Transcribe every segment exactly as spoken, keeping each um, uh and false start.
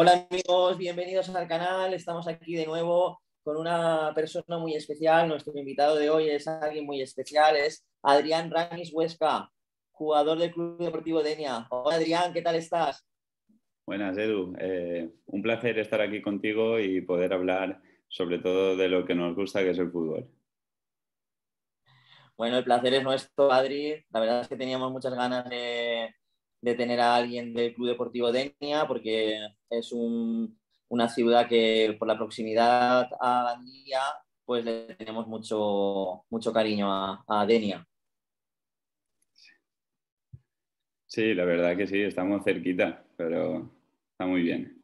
Hola amigos, bienvenidos al canal. Estamos aquí de nuevo con una persona muy especial. Nuestro invitado de hoy es alguien muy especial, es Adrián Ramis Huesca, jugador del Club Deportivo Denia. Hola Adrián, ¿qué tal estás? Buenas Edu, eh, un placer estar aquí contigo y poder hablar sobre todo de lo que nos gusta, que es el fútbol. Bueno, el placer es nuestro, Adri. La verdad es que teníamos muchas ganas de, de tener a alguien del Club Deportivo Denia, porque es un, una ciudad que por la proximidad a Gandía, pues le tenemos mucho, mucho cariño a, a Denia. Sí, la verdad que sí, estamos cerquita, pero está muy bien.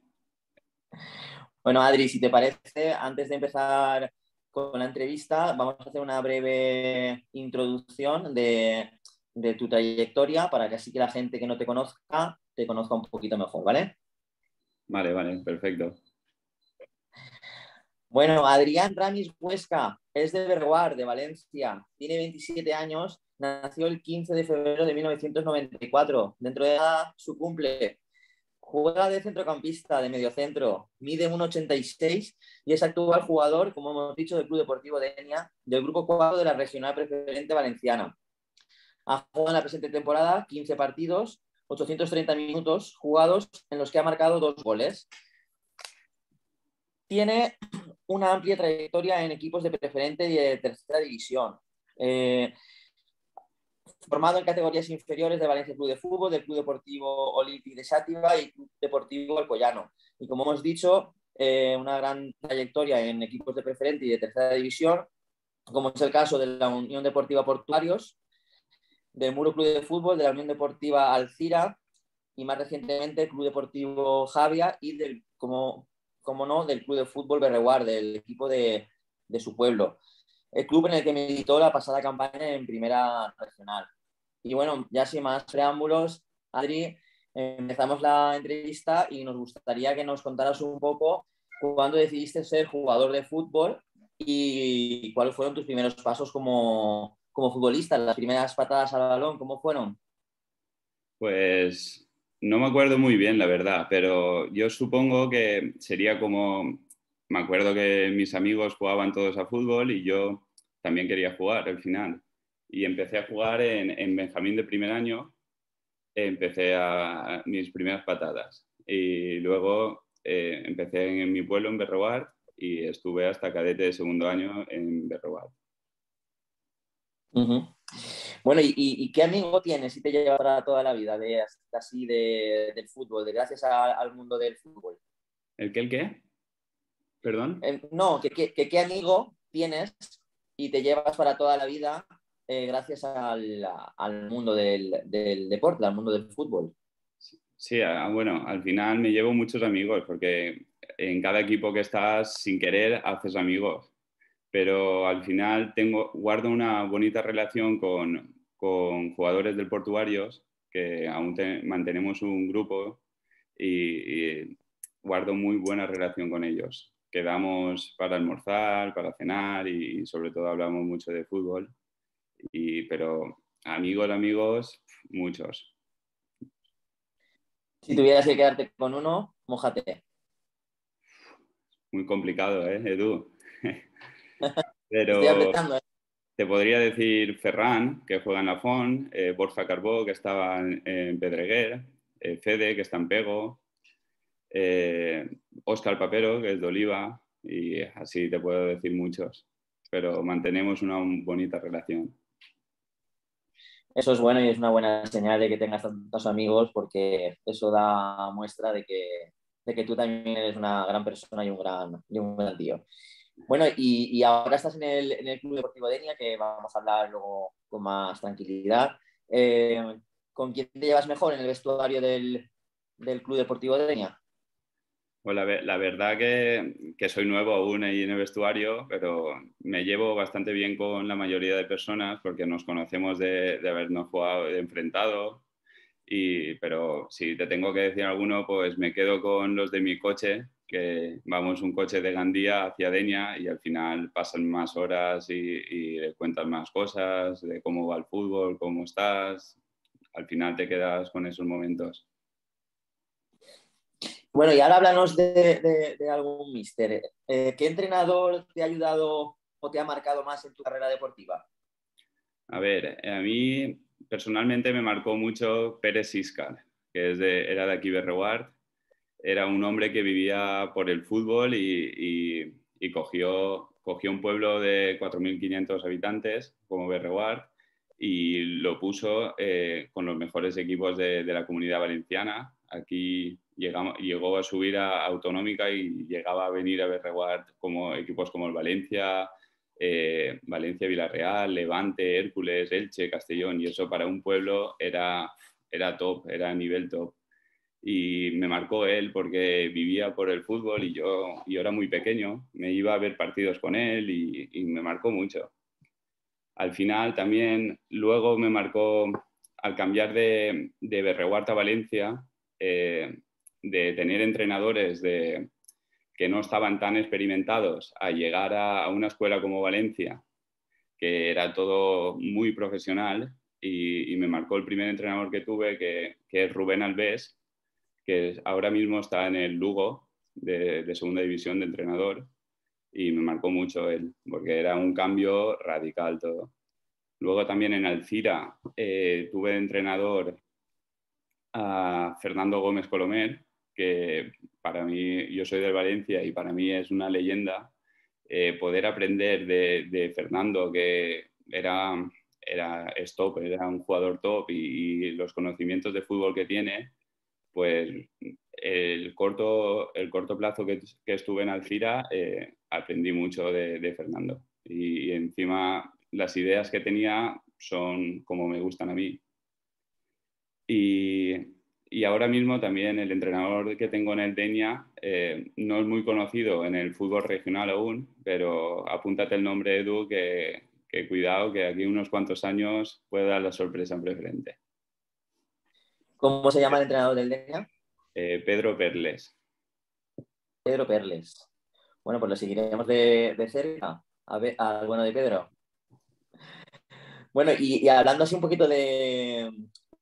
Bueno, Adri, si te parece, antes de empezar con la entrevista, vamos a hacer una breve introducción de, de tu trayectoria para que así que la gente que no te conozca, te conozca un poquito mejor, ¿vale? Vale, vale, perfecto. Bueno, Adrián Ramis Huesca es de Bellreguard, de Valencia, tiene veintisiete años, nació el quince de febrero de mil novecientos noventa y cuatro, dentro de la, su cumple. Juega de centrocampista, de mediocentro, mide uno ochenta y seis y es actual jugador, como hemos dicho, del Club Deportivo Denia, del Grupo cuatro de la Regional Preferente Valenciana. Ha jugado en la presente temporada quince partidos, ochocientos treinta minutos jugados en los que ha marcado dos goles. Tiene una amplia trayectoria en equipos de preferente y de tercera división. Eh, Formado en categorías inferiores de Valencia Club de Fútbol, del Club Deportivo Olímpic de Xàtiva y Club Deportivo Alcoyano. Y como hemos dicho, eh, una gran trayectoria en equipos de preferente y de tercera división, como es el caso de la Unión Deportiva Portuarios, del Muro Club de Fútbol, de la Unión Deportiva Alzira y más recientemente el Club Deportivo Jávea y, del, como, como no, del Club de Fútbol Bellreguard, del equipo de, de su pueblo. El club en el que militó la pasada campaña en Primera Regional. Y bueno, ya sin más preámbulos, Adri, empezamos la entrevista y nos gustaría que nos contaras un poco cuándo decidiste ser jugador de fútbol y cuáles fueron tus primeros pasos como, como futbolista, las primeras patadas al balón, ¿cómo fueron? Pues no me acuerdo muy bien, la verdad, pero yo supongo que sería como... Me acuerdo que mis amigos jugaban todos a fútbol y yo también quería jugar al final. Y empecé a jugar en, en Benjamín de primer año, empecé a, a mis primeras patadas. Y luego eh, empecé en, en mi pueblo, en Bellreguard, y estuve hasta cadete de segundo año en Bellreguard. Uh-huh. Bueno, ¿y, y qué amigo tienes y te llevará toda la vida de, así de, del fútbol, de gracias a, al mundo del fútbol? ¿El qué, el qué? ¿Perdón? Eh, no, que, que, que qué amigo tienes y te llevas para toda la vida eh, gracias al, al mundo del, del deporte, al mundo del fútbol. Sí, a, bueno, al final me llevo muchos amigos porque en cada equipo que estás, sin querer, haces amigos. Pero al final tengo, guardo una bonita relación con, con jugadores del Portuarios, que aún te, mantenemos un grupo y, y guardo muy buena relación con ellos. Quedamos para almorzar, para cenar y sobre todo hablamos mucho de fútbol, y, pero amigos, amigos, muchos. Si tuvieras que quedarte con uno, mójate. Muy complicado, ¿eh, Edu? Pero estoy apretando, ¿eh? Te podría decir Ferran, que juega en la Font, eh, Borja Carbó, que estaba en, en Pedreguer, eh, Fede, que está en Pego, Eh, Óscar Papero, que es de Oliva, y así te puedo decir muchos, pero mantenemos una bonita relación. Eso es bueno y es una buena señal de que tengas tantos amigos, porque eso da muestra de que, de que tú también eres una gran persona y un gran, y un gran tío. Bueno, y, y ahora estás en el, en el Club Deportivo Denia, que vamos a hablar luego con más tranquilidad. Eh, ¿Con quién te llevas mejor en el vestuario del, del Club Deportivo Denia? Pues la, la verdad que, que soy nuevo aún ahí en el vestuario, pero me llevo bastante bien con la mayoría de personas porque nos conocemos de, de habernos jugado, de enfrentado. Y, pero si te tengo que decir alguno, pues me quedo con los de mi coche, que vamos un coche de Gandía hacia Denia y al final pasan más horas y, y le cuentan más cosas de cómo va el fútbol, cómo estás. Al final te quedas con esos momentos. Bueno, y ahora háblanos de, de, de algún míster. Eh, ¿Qué entrenador te ha ayudado o te ha marcado más en tu carrera deportiva? A ver, a mí personalmente me marcó mucho Pérez Iscar, que es de, era de aquí Bellreguard. Era un hombre que vivía por el fútbol y, y, y cogió, cogió un pueblo de cuatro mil quinientos habitantes como Bellreguard y lo puso eh, con los mejores equipos de, de la comunidad valenciana. Aquí llegamos, llegó a subir a autonómica y llegaba a venir a Bellreguard como equipos como el Valencia, eh, Valencia, Villarreal, Levante, Hércules, Elche, Castellón, y eso para un pueblo era, era top, era nivel top. Y me marcó él porque vivía por el fútbol y yo, yo era muy pequeño, me iba a ver partidos con él y, y me marcó mucho. Al final también, luego me marcó, al cambiar de, de Bellreguard a Valencia, Eh, de tener entrenadores de, que no estaban tan experimentados a llegar a, a una escuela como Valencia, que era todo muy profesional, y, y me marcó el primer entrenador que tuve, que, que es Rubén Albés, que ahora mismo está en el Lugo de, de segunda división de entrenador, y me marcó mucho él, porque era un cambio radical todo. Luego también en Alzira eh, tuve de entrenador a Fernando Gómez Colomé, que para mí, yo soy del Valencia y para mí es una leyenda. Eh, poder aprender de, de Fernando, que era, era es top, era un jugador top y, y los conocimientos de fútbol que tiene, pues el corto, el corto plazo que, que estuve en Alzira eh, aprendí mucho de, de Fernando. Y, y encima las ideas que tenía son como me gustan a mí. Y, y ahora mismo también el entrenador que tengo en el Denia eh, no es muy conocido en el fútbol regional aún, pero apúntate el nombre, Edu, que, que cuidado, que aquí unos cuantos años puede dar la sorpresa en preferente. ¿Cómo se llama el entrenador del Denia? Eh, Pedro Perles. Pedro Perles. Bueno, pues lo seguiremos de, de cerca, a ver, al bueno de Pedro. Bueno, y, y hablando así un poquito de...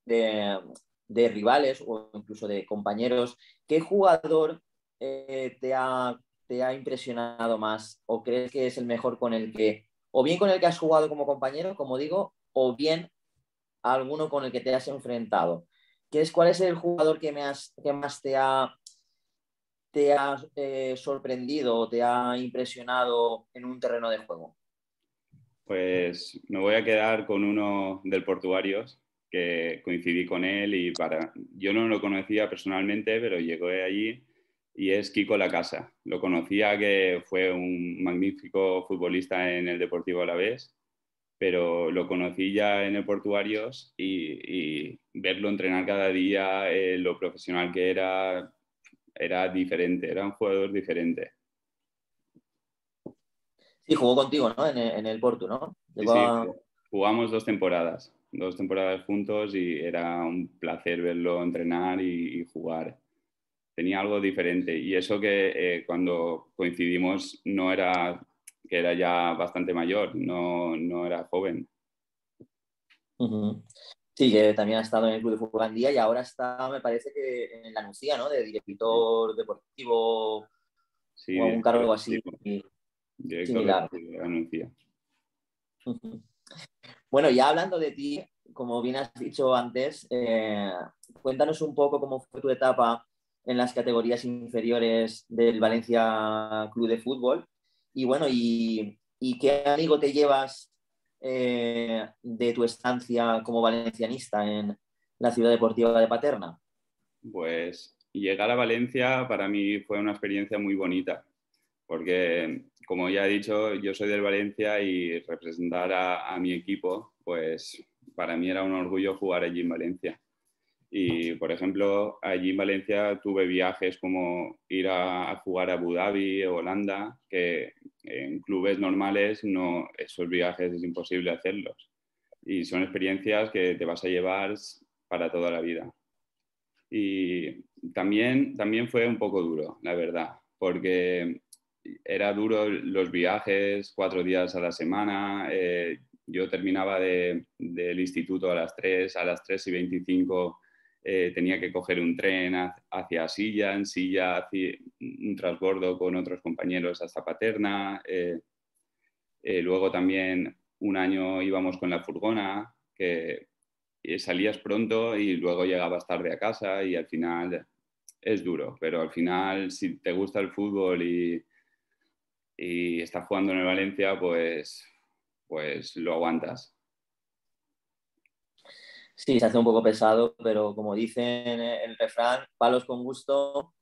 De, de rivales o incluso de compañeros, ¿qué jugador eh, te, ha, te ha impresionado más o crees que es el mejor con el que, o bien con el que has jugado como compañero, como digo, o bien alguno con el que te has enfrentado? ¿Crees, ¿Cuál es el jugador que, me has, que más te ha, te ha eh, sorprendido o te ha impresionado en un terreno de juego? Pues me voy a quedar con uno del Portuarios, que coincidí con él y para... yo no lo conocía personalmente, pero llegó allí y es Kiko La Casa. Lo conocía, que fue un magnífico futbolista en el Deportivo Alavés, pero lo conocí ya en el Portuarios y, y verlo entrenar cada día, eh, lo profesional que era, era diferente, era un jugador diferente. Sí, jugó contigo, ¿no? En el, en el Portu, ¿no? Llegó sí, a... sí, jugamos dos temporadas. Dos temporadas juntos y era un placer verlo entrenar y, y jugar. Tenía algo diferente y eso que eh, cuando coincidimos no era, que era ya bastante mayor, no, no era joven. Uh-huh. Sí, que también ha estado en el Club de Fútbol Gandía y ahora está, me parece que en la Nucía, ¿no? De director deportivo, sí, o algún cargo así. Director similar. De la Nucía. Uh-huh. Bueno, ya hablando de ti, como bien has dicho antes, eh, cuéntanos un poco cómo fue tu etapa en las categorías inferiores del Valencia Club de Fútbol y bueno, y, y qué amigo te llevas eh, de tu estancia como valencianista en la ciudad deportiva de Paterna. Pues llegar a Valencia para mí fue una experiencia muy bonita, porque como ya he dicho, yo soy del Valencia y representar a, a mi equipo, pues para mí era un orgullo jugar allí en Valencia. Y por ejemplo, allí en Valencia tuve viajes como ir a, a jugar a Abu Dhabi o Holanda, que en clubes normales no, esos viajes es imposible hacerlos. Y son experiencias que te vas a llevar para toda la vida. Y también, también fue un poco duro, la verdad, porque... era duro los viajes, cuatro días a la semana. Eh, yo terminaba de, del instituto a las tres, a las tres y veinticinco eh, tenía que coger un tren hacia Silla, en Silla hacia un transbordo con otros compañeros hasta Paterna. Eh, eh, luego también un año íbamos con la furgona, que salías pronto y luego llegabas tarde a casa, y al final es duro, pero al final si te gusta el fútbol y, y estás jugando en el Valencia, pues, pues lo aguantas. Sí, se hace un poco pesado, pero como dicen el refrán, palos con gusto.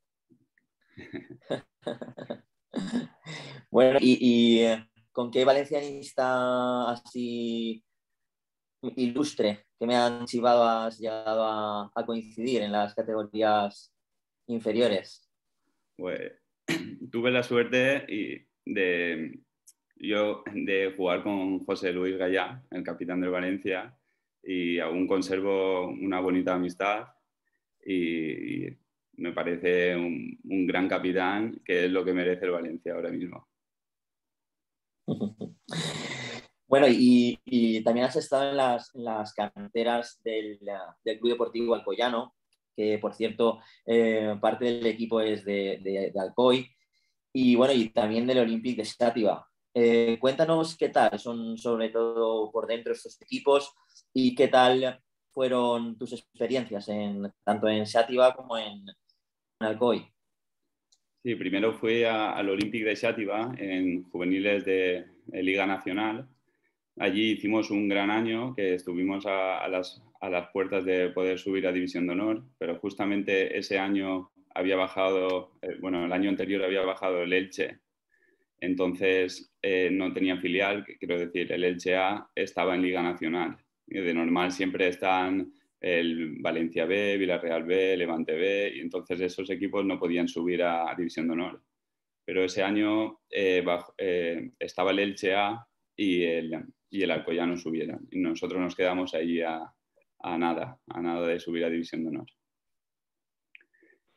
Bueno, y, y ¿con qué valencianista así ilustre que me han chivado has llegado a, a coincidir en las categorías inferiores? Pues tuve la suerte y de, yo, de jugar con José Luis Gallá, el capitán del Valencia, y aún conservo una bonita amistad, y, y me parece un, un gran capitán, que es lo que merece el Valencia ahora mismo. Bueno, y, y también has estado en las, en las canteras del, del Club Deportivo Alcoyano, que por cierto, eh, parte del equipo es de, de, de Alcoy, y bueno, y también del Olímpic de Xàtiva. Eh, cuéntanos qué tal son, sobre todo por dentro, estos equipos, y qué tal fueron tus experiencias en, tanto en Xàtiva como en, en Alcoy. Sí, primero fui a, al Olímpic de Xàtiva en juveniles de, de Liga Nacional. Allí hicimos un gran año, que estuvimos a, a, las, a las puertas de poder subir a División de Honor, pero justamente ese año había bajado, eh, bueno, el año anterior había bajado el Elche, entonces eh, no tenía filial, quiero decir, el Elche A estaba en Liga Nacional. Y de normal siempre están el Valencia B, Villarreal B, Levante B, y entonces esos equipos no podían subir a, a División de Honor. Pero ese año eh, bajo, eh, estaba el Elche A y el... y el Alcoyano subieron. Y nosotros nos quedamos ahí a, a nada, a nada de subir a División de Honor.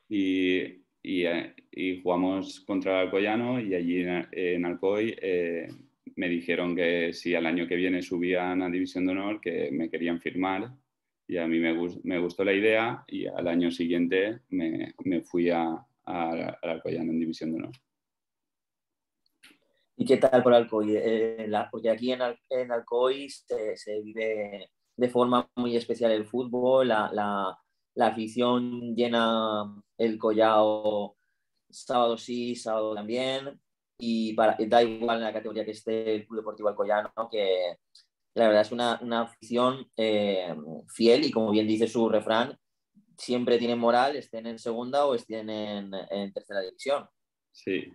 Y, y, y jugamos contra el Alcoyano, y allí en, en Alcoy eh, me dijeron que si al año que viene subían a División de Honor, que me querían firmar, y a mí me, gust, me gustó la idea, y al año siguiente me, me fui al Alcoyano en División de Honor. ¿Y qué tal por Alcoy? Eh, la, porque aquí en, en Alcoy se, se vive de forma muy especial el fútbol, la, la, la afición llena el collao sábado sí, sábado también, y para, da igual en la categoría que esté el Club Deportivo Alcoyano, que la verdad es una, una afición eh, fiel, y como bien dice su refrán, siempre tienen moral, estén en segunda o estén en, en tercera división. Sí.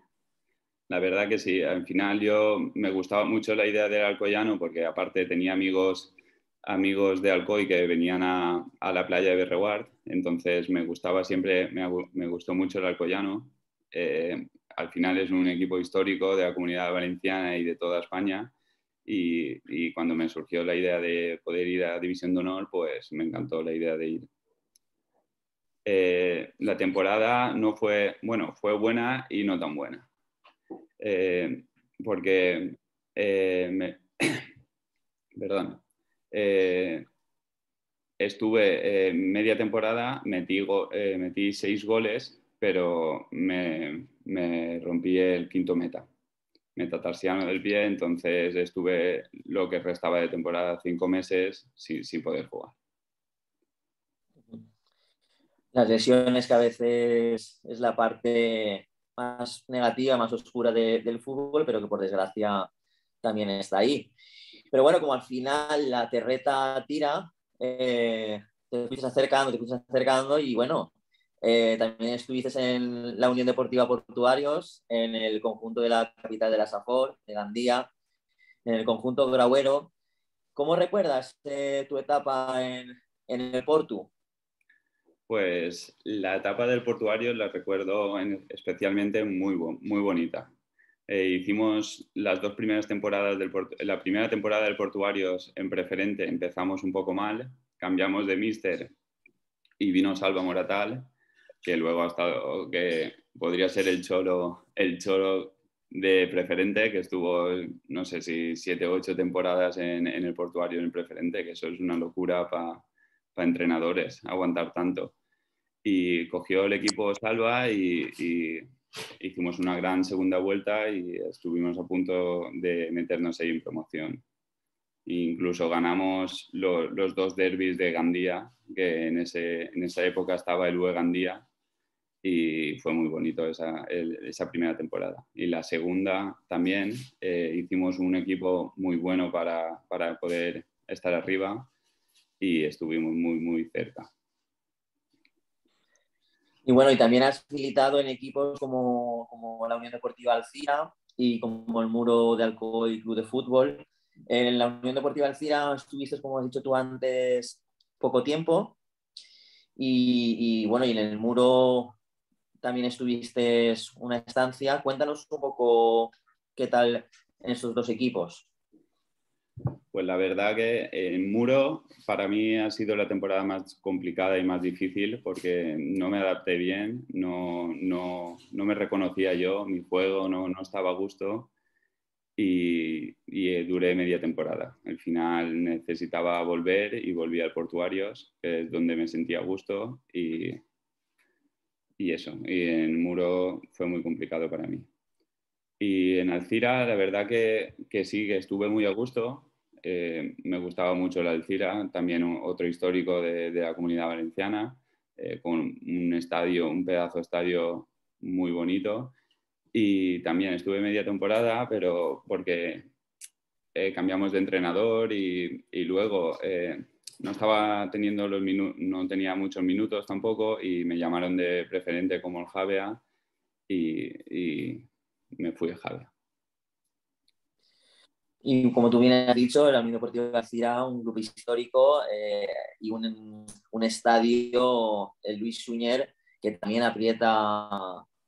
La verdad que sí, al final yo me gustaba mucho la idea del Alcoyano, porque aparte tenía amigos, amigos de Alcoy que venían a, a la playa de Bellreguard, entonces me gustaba siempre, me, me gustó mucho el Alcoyano. Eh, al final es un equipo histórico de la comunidad valenciana y de toda España, y, y cuando me surgió la idea de poder ir a División de Honor, pues me encantó la idea de ir. Eh, la temporada no fue, bueno, fue buena y no tan buena. Eh, porque eh, me, perdón, eh, estuve eh, media temporada, metí, go, eh, metí seis goles, pero me, me rompí el quinto meta, metatarsiano del pie, entonces estuve lo que restaba de temporada cinco meses sin, sin poder jugar. Las lesiones, que a veces es la parte más negativa, más oscura de, del fútbol, pero que por desgracia también está ahí. Pero bueno, como al final la terreta tira, eh, te fuiste acercando, te fuiste acercando y bueno, eh, también estuviste en la Unión Deportiva Portuarios, en el conjunto de la capital de la Safor, de Gandía, en el conjunto grauero. ¿Cómo recuerdas eh, tu etapa en, en el Portu? Pues la etapa del Portuario la recuerdo en, especialmente muy, muy bonita. Eh, hicimos las dos primeras temporadas, del, la primera temporada del Portuarios en preferente empezamos un poco mal, cambiamos de míster y vino Salva Moratal, que luego ha estado, que podría ser el cholo, el cholo de preferente, que estuvo, no sé si siete o ocho temporadas en, en el Portuario en preferente, que eso es una locura para... para entrenadores aguantar tanto. Y cogió el equipo Salva y, y hicimos una gran segunda vuelta y estuvimos a punto de meternos ahí en promoción. Incluso ganamos lo, los dos derbis de Gandía, que en, ese, en esa época estaba el U E Gandía, y fue muy bonito esa, el, esa primera temporada. Y la segunda también, eh, hicimos un equipo muy bueno para, para poder estar arriba y estuvimos muy, muy cerca. Y bueno, y también has militado en equipos como, como la Unión Deportiva Alzira y como el Muro de Alcoy Club de Fútbol. En la Unión Deportiva Alzira estuviste, como has dicho tú antes, poco tiempo. Y, y bueno, y en el Muro también estuviste una estancia. Cuéntanos un poco qué tal en esos dos equipos. Pues la verdad que en Muro para mí ha sido la temporada más complicada y más difícil porque no me adapté bien, no, no, no me reconocía yo, mi juego no, no estaba a gusto y, y duré media temporada. Al final necesitaba volver y volví al Portuarios, que es donde me sentía a gusto y, y eso. Y en Muro fue muy complicado para mí. Y en Alzira la verdad que, que sí, que estuve muy a gusto. Eh, me gustaba mucho la Alzira, también un, otro histórico de, de la Comunidad Valenciana, eh, con un estadio, un pedazo de estadio muy bonito. Y también estuve media temporada, pero porque eh, cambiamos de entrenador y, y luego eh, no estaba teniendo los minu- no tenía muchos minutos tampoco y me llamaron de preferente como el Jávea y, y me fui a Jávea. Y como tú bien has dicho, el Unión Deportiva Alzira, un grupo histórico eh, y un, un estadio, el Luis Suñer, que también aprieta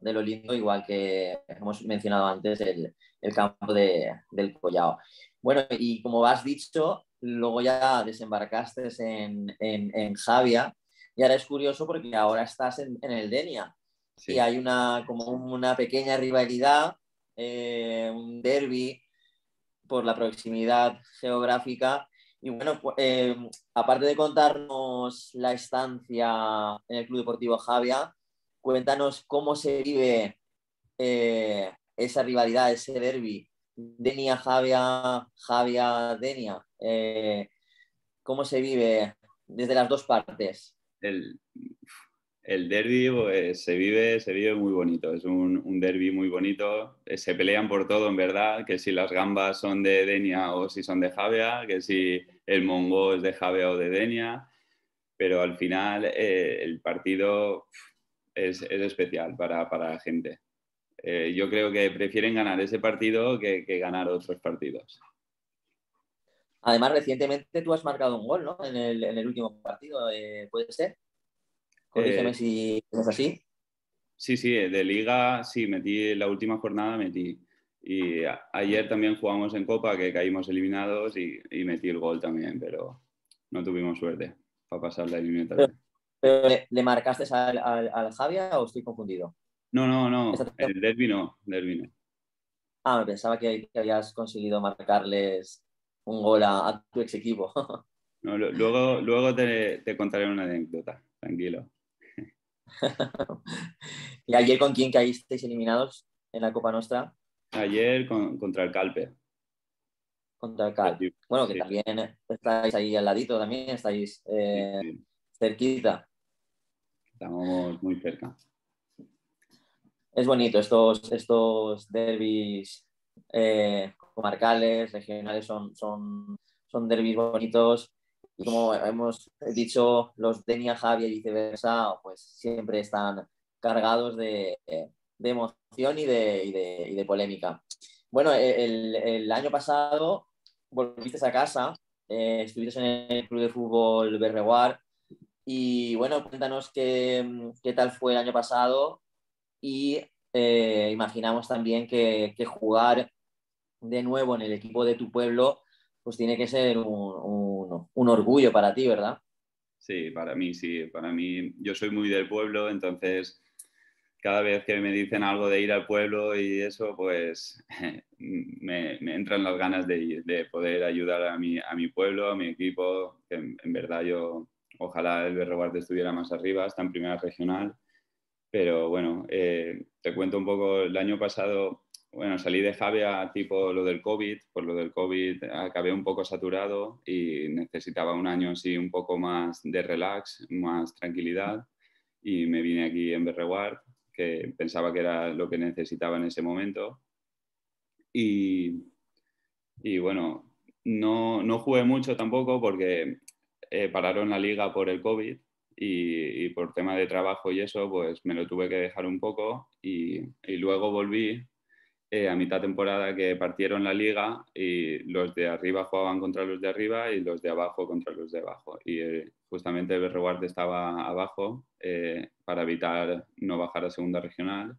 de lo lindo, igual que hemos mencionado antes el, el campo de, del Collao. Bueno, y como has dicho, luego ya desembarcaste en, en, en Jávea y ahora es curioso porque ahora estás en, en el Denia. Sí. Y hay una, como una pequeña rivalidad, eh, un derbi por la proximidad geográfica. Y bueno, eh, aparte de contarnos la estancia en el Club Deportivo Jávea, cuéntanos cómo se vive eh, esa rivalidad, ese derbi Denia-Jávea, Jávea-Denia. Eh, ¿Cómo se vive desde las dos partes? El, el derbi pues, se vive, se vive muy bonito, es un, un derbi muy bonito. Se pelean por todo, en verdad, que si las gambas son de Denia o si son de Jávea, que si el mongó es de Jávea o de Denia. Pero al final eh, el partido... Es, es especial para, para la gente. Eh, yo creo que prefieren ganar ese partido que, que ganar otros partidos. Además, recientemente tú has marcado un gol, ¿no? En el, en el último partido, eh, ¿puede ser? Corrígeme eh, si es así. Sí, sí, de Liga, sí, metí la última jornada, metí. Y a, ayer también jugamos en Copa, que caímos eliminados y, y metí el gol también, pero no tuvimos suerte para pasar la eliminatoria. Pero... ¿Pero le, le marcaste al, al, al Jávea o estoy confundido? No, no, no. El derbi no, derbi no. Ah, pensaba que, que habías conseguido marcarles un gol a, a tu ex equipo. No, lo, luego luego te, te contaré una anécdota, tranquilo. ¿Y ayer con quién caísteis eliminados en la Copa Nostra? Ayer con, contra el Calpe. Contra el Calpe. Bueno, que sí. También estáis ahí al ladito, también estáis... Eh... Sí, sí. Cerquita. Estamos muy cerca. Es bonito estos, estos derbis eh, comarcales, regionales, son, son, son derbis bonitos. Y como hemos dicho, los Denia, Jávea y viceversa, pues siempre están cargados de, de emoción y de, y, de, y de polémica. Bueno, el, el año pasado volviste a casa, eh, estuviste en el Club de Fútbol Bellreguard. Y bueno, cuéntanos qué, qué tal fue el año pasado y eh, imaginamos también que, que jugar de nuevo en el equipo de tu pueblo pues tiene que ser un, un, un orgullo para ti, ¿verdad? Sí, para mí sí. Para mí, yo soy muy del pueblo, entonces cada vez que me dicen algo de ir al pueblo y eso, pues me, me entran las ganas de, de poder ayudar a mi, a mi pueblo, a mi equipo, que en, en verdad yo... Ojalá el Bellreguard estuviera más arriba, está en primera regional. Pero bueno, eh, te cuento un poco, el año pasado, bueno, salí de Jávea tipo lo del COVID, por lo del COVID acabé un poco saturado y necesitaba un año así un poco más de relax, más tranquilidad, y me vine aquí en Bellreguard, que pensaba que era lo que necesitaba en ese momento. Y, y bueno, no, no jugué mucho tampoco porque eh, pararon la liga por el COVID. Y, y por tema de trabajo y eso, pues me lo tuve que dejar un poco y, y luego volví eh, a mitad temporada, que partieron la liga y los de arriba jugaban contra los de arriba y los de abajo contra los de abajo. Y eh, justamente Bellreguard estaba abajo eh, para evitar no bajar a segunda regional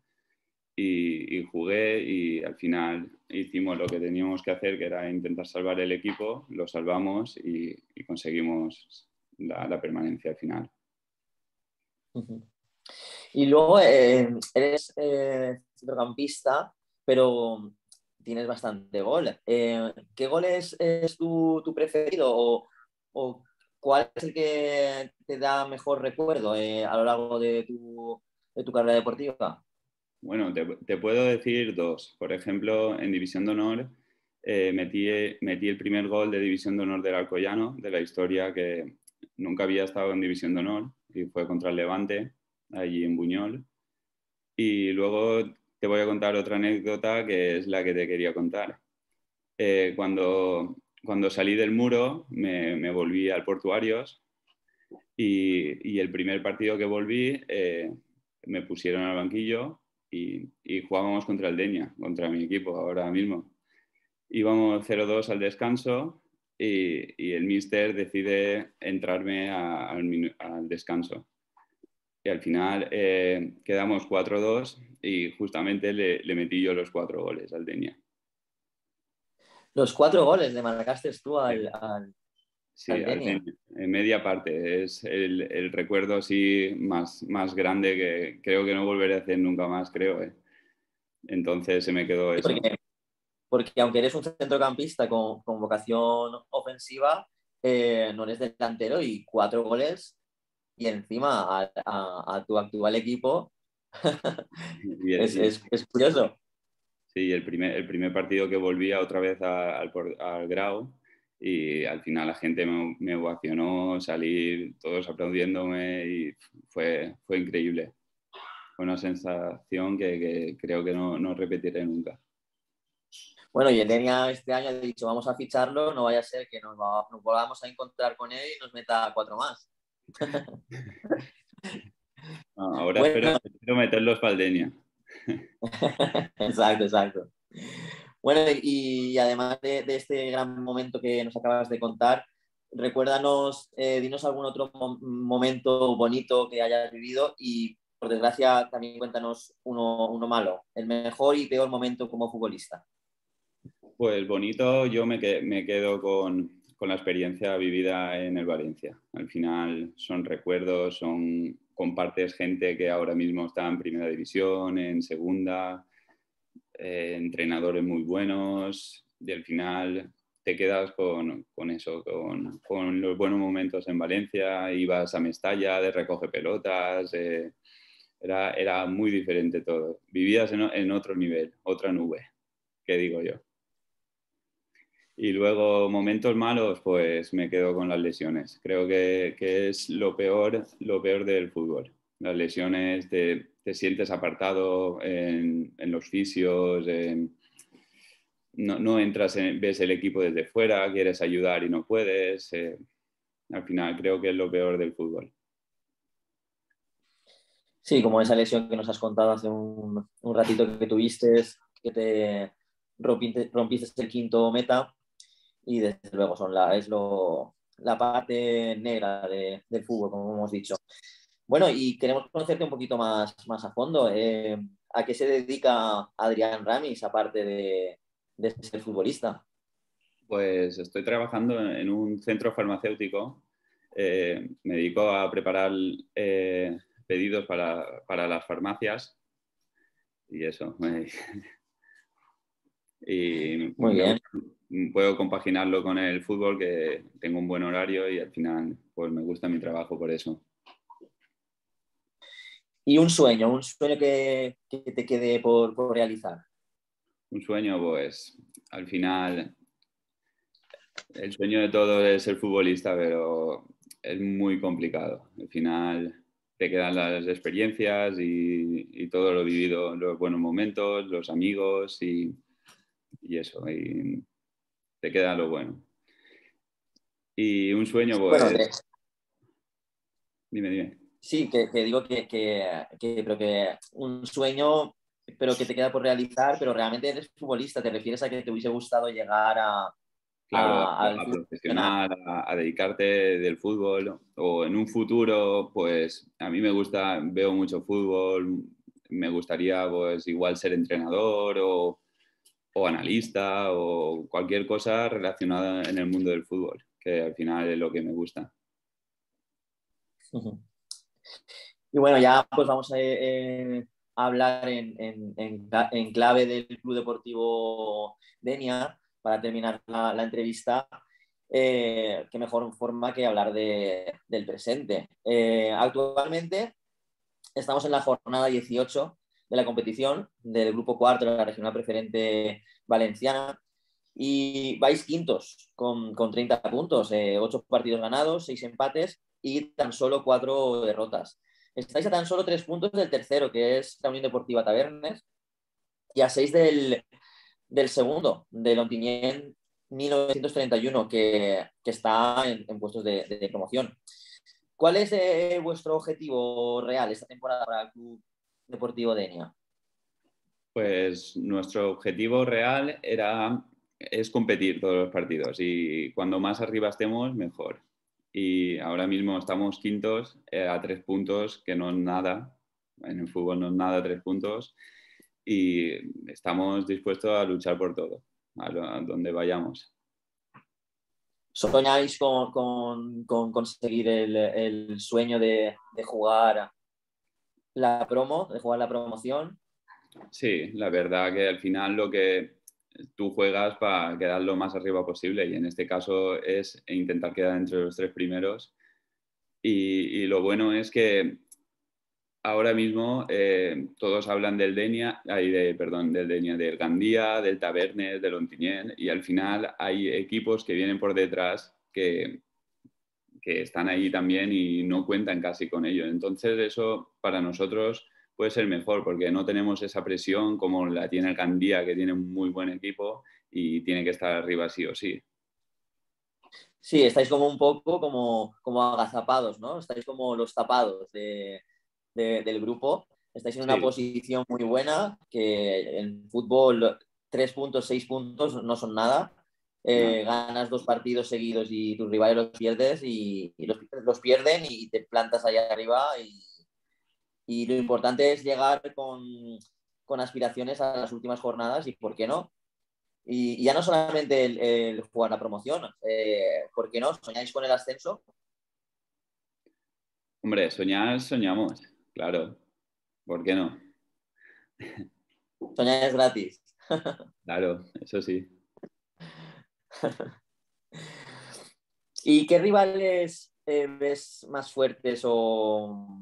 y, y jugué, y al final hicimos lo que teníamos que hacer, que era intentar salvar el equipo, lo salvamos y, y conseguimos la, la permanencia al final. Y luego eh, eres eh, centrocampista, pero tienes bastante gol. Eh, ¿Qué gol es, es tu, tu preferido o, o cuál es el que te da mejor recuerdo eh, a lo largo de tu, de tu carrera deportiva? Bueno, te, te puedo decir dos. Por ejemplo, en División de Honor eh, metí, metí el primer gol de División de Honor del Alcoyano, de la historia, que nunca había estado en División de Honor. Y fue contra el Levante, allí en Buñol. Y luego te voy a contar otra anécdota, que es la que te quería contar. Eh, cuando, cuando salí del Muro, me, me volví al Portuarios y, y el primer partido que volví eh, me pusieron al banquillo y, y jugábamos contra el Denia, contra mi equipo ahora mismo. Íbamos cero dos al descanso. Y, y el míster decide entrarme a, al, al descanso. Y al final eh, quedamos cuatro dos y justamente le, le metí yo los cuatro goles al Denia. Los cuatro goles le marcaste tú al, al, sí, al Denia. Al Denia. En media parte. Es el, el recuerdo así más, más grande que creo que no volveré a hacer nunca más, creo. Eh. Entonces se me quedó eso. ¿Por qué? Porque aunque eres un centrocampista con, con vocación ofensiva, eh, no eres delantero, y cuatro goles y encima a, a, a tu actual equipo el, es, es, es curioso. Sí, el primer, el primer partido que volví otra vez a, al, al Grau, y al final la gente me, me ovacionó, salí todos aplaudiéndome y fue, fue increíble. Fue una sensación que, que creo que no, no repetiré nunca. Bueno, y el Denia este año ha dicho, vamos a ficharlo, no vaya a ser que nos, va, nos volvamos a encontrar con él y nos meta cuatro más. No, ahora bueno, espero, espero meterlos para el Denia. Exacto, exacto. Bueno, y, y además de, de este gran momento que nos acabas de contar, recuérdanos, eh, dinos algún otro mo- momento bonito que hayas vivido y, por desgracia, también cuéntanos uno, uno malo, el mejor y peor momento como futbolista. Pues bonito, yo me quedo con, con la experiencia vivida en el Valencia. Al final son recuerdos, son, compartes gente que ahora mismo está en primera división, en segunda, eh, entrenadores muy buenos, y al final te quedas con, con eso, con, con los buenos momentos en Valencia. Ibas a Mestalla de recoge pelotas, eh, era, era muy diferente todo. Vivías en, en otro nivel, otra nube, que digo yo. Y luego, momentos malos, pues me quedo con las lesiones. Creo que, que es lo peor, lo peor del fútbol. Las lesiones, te, te sientes apartado en, en los fisios, en, no, no entras, en, ves el equipo desde fuera, quieres ayudar y no puedes. Eh, al final, creo que es lo peor del fútbol. Sí, como esa lesión que nos has contado hace un, un ratito que tuviste, que te rompiste, rompiste el quinto meta. Y desde luego son la, es lo, la parte negra de, del fútbol, como hemos dicho. Bueno, y queremos conocerte un poquito más, más a fondo. Eh, ¿A qué se dedica Adrián Ramis, aparte de, de ser futbolista? Pues estoy trabajando en un centro farmacéutico. Eh, me dedico a preparar eh, pedidos para, para las farmacias. Y eso. Me... y bueno, puedo compaginarlo con el fútbol, que tengo un buen horario y al final pues me gusta mi trabajo por eso. ¿Y un sueño? ¿Un sueño que, que te quede por, por realizar? Un sueño, pues al final el sueño de todos es ser futbolista, pero es muy complicado. Al final te quedan las experiencias y, y todo lo vivido, los buenos momentos, los amigos y, y eso. Y te queda lo bueno. Y un sueño, pues... Bueno, dime, dime. Sí, que, que digo que, que, que, pero que un sueño, pero que te queda por realizar, pero realmente eres futbolista, ¿te refieres a que te hubiese gustado llegar a... Claro, a, a, a profesional, a, a dedicarte del fútbol o en un futuro? Pues a mí me gusta, veo mucho fútbol, me gustaría pues igual ser entrenador o, o analista o cualquier cosa relacionada en el mundo del fútbol, que al final es lo que me gusta. Uh-huh. Y bueno, ya pues vamos a, eh, a hablar en, en, en, en clave del Club Deportivo Denia. Para terminar la, la entrevista, eh, qué mejor forma que hablar de, del presente. Eh, actualmente estamos en la jornada dieciocho de la competición del grupo cuarto de la Regional Preferente Valenciana y vais quintos con, con treinta puntos, eh, ocho partidos ganados, seis empates y tan solo cuatro derrotas. Estáis a tan solo tres puntos del tercero, que es la Unión Deportiva Tavernes, y a seis del... del segundo, del Ontinyent mil novecientos treinta y uno, que, que está en, en puestos de, de promoción. ¿Cuál es eh, vuestro objetivo real esta temporada para el Club Deportivo Denia? Pues nuestro objetivo real era, es competir todos los partidos y cuando más arriba estemos, mejor. Y ahora mismo estamos quintos a tres puntos, que no es nada. En el fútbol no es nada tres puntos. Y estamos dispuestos a luchar por todo, a, lo, a donde vayamos. ¿Soñáis con, con, con conseguir el, el sueño de, de jugar la promo, de jugar la promoción? Sí, la verdad que al final lo que tú juegas para quedar lo más arriba posible, y en este caso es intentar quedar entre los tres primeros. Y, y lo bueno es que ahora mismo eh, todos hablan del Denia, ay, de, perdón, del Denia, del Gandía, del Tavernes, del Ontinyent, y al final hay equipos que vienen por detrás que, que están ahí también y no cuentan casi con ellos. Entonces eso para nosotros puede ser mejor, porque no tenemos esa presión como la tiene el Gandía, que tiene un muy buen equipo y tiene que estar arriba sí o sí. Sí, estáis como un poco como, como agazapados, ¿no? Estáis como los tapados de... De, del grupo, estáis en una sí. posición muy buena, que en fútbol tres puntos, seis puntos no son nada, eh, no. Ganas dos partidos seguidos y tus rivales los pierdes y, y los, los pierden y te plantas allá arriba y, y lo importante es llegar con, con aspiraciones a las últimas jornadas y por qué no, y, y ya no solamente el, el jugar la promoción, eh, por qué no, ¿soñáis con el ascenso? Hombre, soñar, soñamos. Claro, ¿por qué no? Soñar es gratis. Claro, eso sí. ¿Y qué rivales eh, ves más fuertes o,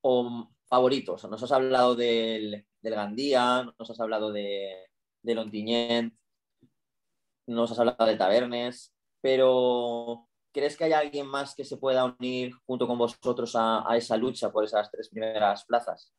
o favoritos? Nos has hablado del, del Gandía, nos has hablado de, del Ontinyent, nos has hablado de Tavernes, pero... ¿crees que hay alguien más que se pueda unir junto con vosotros a, a esa lucha por esas tres primeras plazas?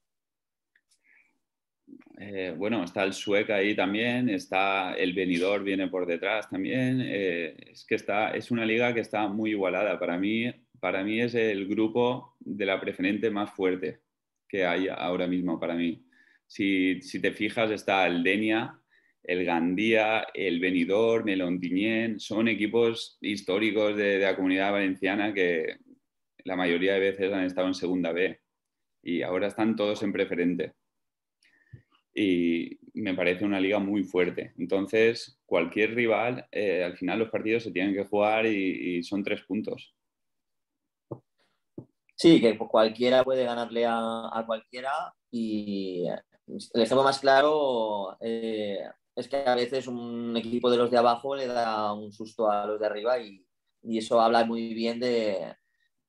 Eh, bueno, está el Sueca ahí también, está el Benidorm, viene por detrás también. Eh, es que está, es una liga que está muy igualada. Para mí, para mí es el grupo de la preferente más fuerte que hay ahora mismo para mí. Si, si te fijas, está el Denia, el Gandía, el Benidorm, el Ontinyent, son equipos históricos de, de la Comunidad Valenciana que la mayoría de veces han estado en segunda B y ahora están todos en preferente. Y me parece una liga muy fuerte. Entonces, cualquier rival, eh, al final los partidos se tienen que jugar y, y son tres puntos. Sí, que cualquiera puede ganarle a, a cualquiera y el ejemplo más claro... Eh... es que a veces un equipo de los de abajo le da un susto a los de arriba y, y eso habla muy bien de,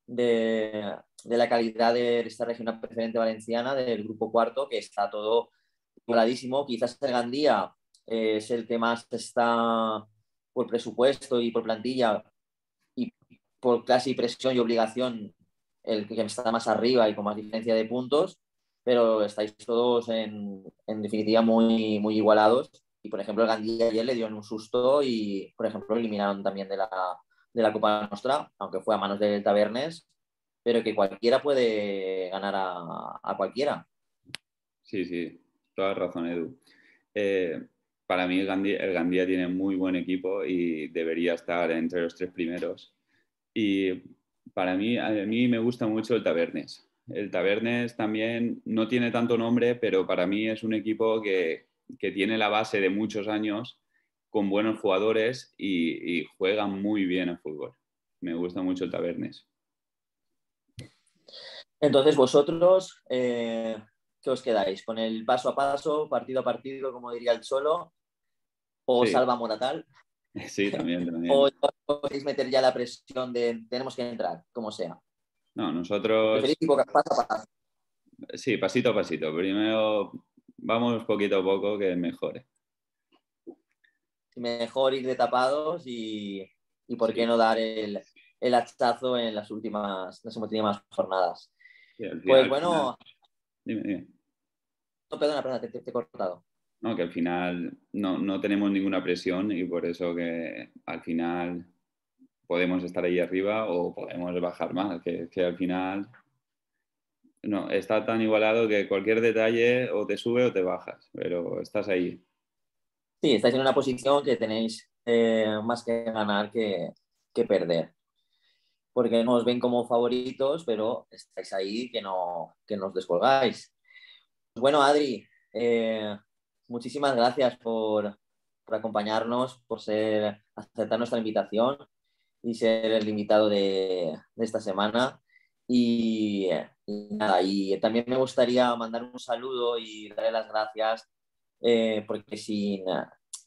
de, de la calidad de esta Regional Preferente Valenciana, del grupo cuarto, que está todo igualadísimo. Quizás el Gandía eh, es el que más está por presupuesto y por plantilla y por clase y presión y obligación, el que está más arriba y con más diferencia de puntos, pero estáis todos en, en definitiva muy, muy igualados. Y por ejemplo el Gandía ayer le dio un susto y por ejemplo eliminaron también de la, de la Copa Nostra, aunque fue a manos del Tavernes, pero que cualquiera puede ganar a, a cualquiera. Sí, sí, toda razón, Edu. Eh, para mí el Gandía, el Gandía tiene muy buen equipo y debería estar entre los tres primeros. Y para mí, a mí me gusta mucho el Tavernes. El Tavernes también no tiene tanto nombre, pero para mí es un equipo que, que tiene la base de muchos años, con buenos jugadores y, y juega muy bien al fútbol. Me gusta mucho el Tavernes. Entonces vosotros, eh, ¿qué os quedáis? ¿Con el paso a paso, partido a partido, como diría el Cholo? ¿O sí. Salva Moratal? Sí, también, también. ¿O podéis meter ya la presión de tenemos que entrar, como sea? No, nosotros... Paso a paso. Sí, pasito a pasito. Primero vamos poquito a poco, que mejore. Mejor ir de tapados y, y por qué sí. no dar el, el hachazo en las últimas, las últimas jornadas. Sí, al final, pues bueno... Al final... Dime, dime. No, perdona, perdona, te, te he cortado. No, que al final no, no tenemos ninguna presión y por eso que al final podemos estar ahí arriba o podemos bajar más, que, que al final no, está tan igualado que cualquier detalle o te sube o te bajas, pero estás ahí. Sí, estáis en una posición que tenéis eh, más que ganar que, que perder, porque no os ven como favoritos, pero estáis ahí que no, que no os descolgáis. Bueno, Adri... Eh, muchísimas gracias por, por acompañarnos, por ser, aceptar nuestra invitación y ser el invitado de, de esta semana. Y, y nada, y también me gustaría mandar un saludo y darle las gracias, eh, porque sin,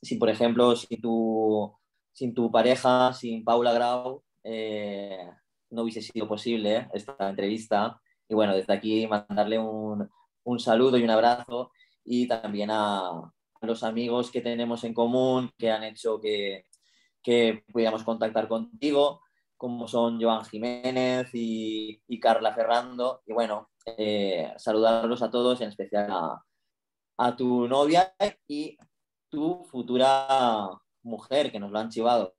sin, por ejemplo, sin tu, sin tu pareja, sin Paula Grau, eh, no hubiese sido posible esta entrevista. Y bueno, desde aquí mandarle un, un saludo y un abrazo. Y también a los amigos que tenemos en común que han hecho que, que pudiéramos contactar contigo, como son Joan Jiménez y, y Carla Ferrando. Y bueno, eh, saludarlos a todos, en especial a, a tu novia y tu futura mujer, que nos lo han chivado.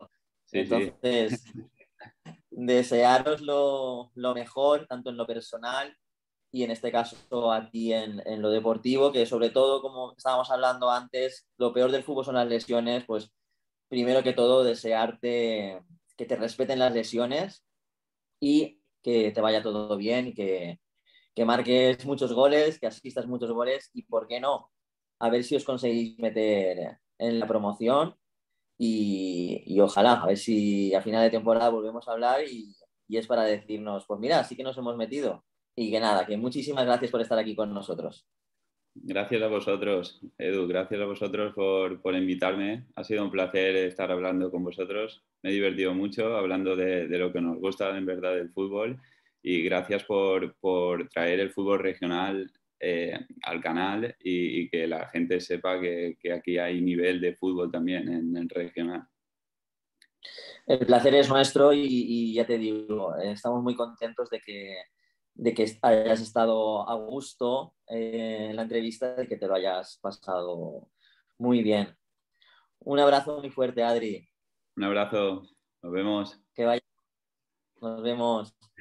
Sí, entonces, sí. Desearos lo, lo mejor, tanto en lo personal y en este caso a ti en, en lo deportivo, que sobre todo, como estábamos hablando antes, lo peor del fútbol son las lesiones. Pues primero que todo desearte que te respeten las lesiones y que te vaya todo bien y que, que marques muchos goles, que asistas muchos goles y, ¿por qué no?, a ver si os conseguís meter en la promoción y, y ojalá, a ver si a final de temporada volvemos a hablar y, y es para decirnos, pues mira, sí que nos hemos metido. Y que nada, que muchísimas gracias por estar aquí con nosotros. Gracias a vosotros, Edu, gracias a vosotros por, por invitarme. Ha sido un placer estar hablando con vosotros. Me he divertido mucho hablando de, de lo que nos gusta en verdad del fútbol. Y gracias por, por traer el fútbol regional eh, al canal y, y que la gente sepa que, que aquí hay nivel de fútbol también en el regional. El placer es nuestro y, y ya te digo, estamos muy contentos de que de que hayas estado a gusto eh, en la entrevista, de que te lo hayas pasado muy bien. Un abrazo muy fuerte, Adri. Un abrazo. Nos vemos. Que vaya. Nos vemos.